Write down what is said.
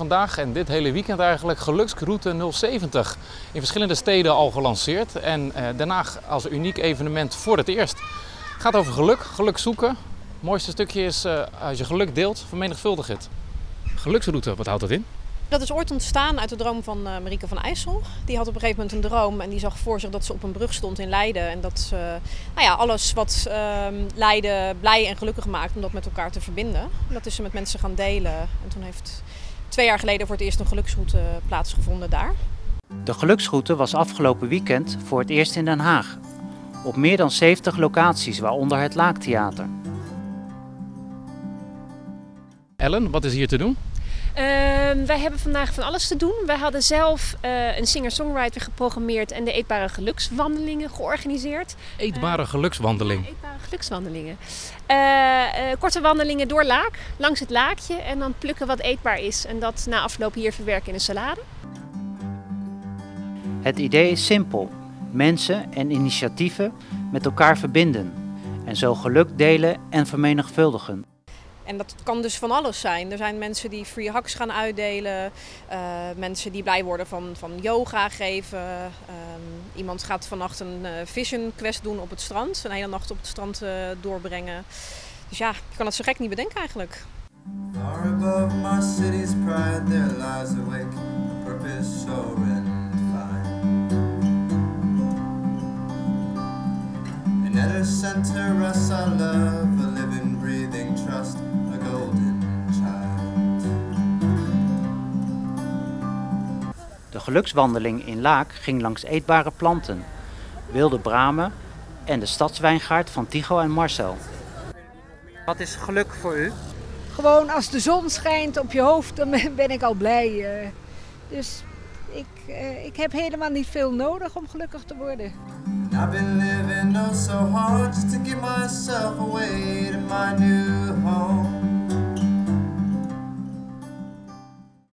Vandaag en dit hele weekend eigenlijk Geluksroute 070 in verschillende steden al gelanceerd en Den Haag als uniek evenement voor het eerst. Het gaat over geluk, geluk zoeken. Het mooiste stukje is als je geluk deelt, vermenigvuldig het. Geluksroute, wat houdt dat in? Dat is ooit ontstaan uit de droom van Marieke van IJssel. Die had op een gegeven moment een droom en die zag voor zich dat ze op een brug stond in Leiden. En dat ze alles wat Leiden blij en gelukkig maakt, om dat met elkaar te verbinden. Dat is ze met mensen gaan delen. En toen heeft 2 jaar geleden voor het eerst een geluksroute plaatsgevonden daar. De geluksroute was afgelopen weekend voor het eerst in Den Haag. Op meer dan 70 locaties, waaronder het Laaktheater. Ellen, wat is hier te doen? Wij hebben vandaag van alles te doen. Wij hadden zelf een singer-songwriter geprogrammeerd en de eetbare gelukswandelingen georganiseerd. Eetbare gelukswandelingen? Ja, eetbare gelukswandelingen. Korte wandelingen door Laak, langs het laakje en dan plukken wat eetbaar is en dat na afloop hier verwerken in een salade. Het idee is simpel. Mensen en initiatieven met elkaar verbinden en zo geluk delen en vermenigvuldigen. En dat kan dus van alles zijn. Er zijn mensen die free hacks gaan uitdelen, mensen die blij worden van yoga geven. Iemand gaat vannacht een vision quest doen op het strand, een hele nacht op het strand doorbrengen. Dus ja, je kan het zo gek niet bedenken eigenlijk. Far above my city's pride, there lies awake a purpose so redefined. In at her center rests our love, a living, breathing trust. De gelukswandeling in Laak ging langs eetbare planten, wilde bramen en de stadswijngaard van Tycho en Marcel. Wat is geluk voor u? Gewoon als de zon schijnt op je hoofd, dan ben ik al blij. Dus ik heb helemaal niet veel nodig om gelukkig te worden. I've been living so hard to get myself away to my new